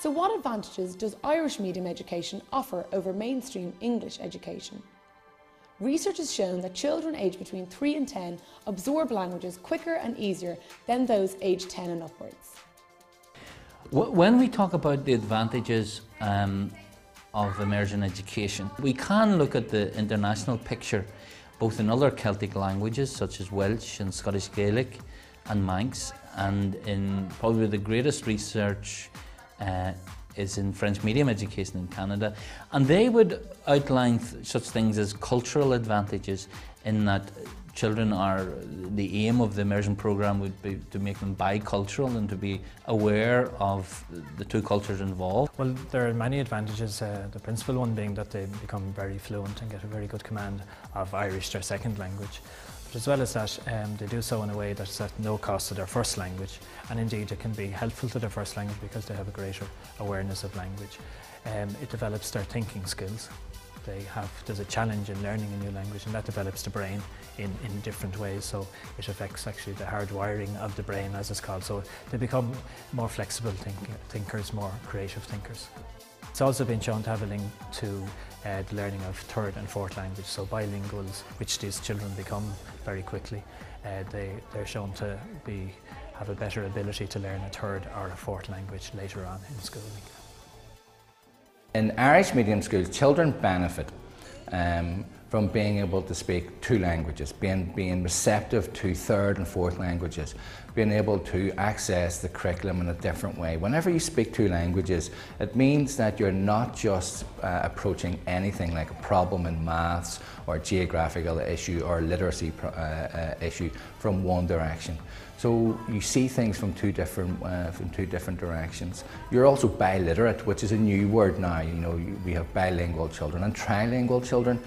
So what advantages does Irish medium education offer over mainstream English education? Research has shown that children aged between 3 and 10 absorb languages quicker and easier than those aged 10 and upwards. When we talk about the advantages of immersion education, we can look at the international picture, both in other Celtic languages such as Welsh and Scottish Gaelic and Manx, and in probably the greatest research is in French medium education in Canada, and they would outline such things as cultural advantages, in that children are, the aim of the immersion program would be to make them bicultural and to be aware of the two cultures involved. Well, there are many advantages, the principal one being that they become very fluent and get a very good command of Irish, their second language. But as well as that, they do so in a way that's at no cost to their first language, and indeed it can be helpful to their first language because they have a greater awareness of language. It develops their thinking skills. There's a challenge in learning a new language, and that develops the brain in different ways, so it affects actually the hardwiring of the brain, as it's called, so they become more flexible thinkers, more creative thinkers. It's also been shown to have a link to the learning of third and fourth language, so bilinguals, which these children become very quickly. They're shown to have a better ability to learn a third or a fourth language later on in schooling. In Irish medium schools, children benefit from being able to speak two languages, being receptive to third and fourth languages, being able to access the curriculum in a different way. Whenever you speak two languages, it means that you're not just approaching anything like a problem in maths or a geographical issue or literacy issue from one direction. So you see things from two different directions. You're also biliterate, which is a new word now. You know, we have bilingual children and trilingual children.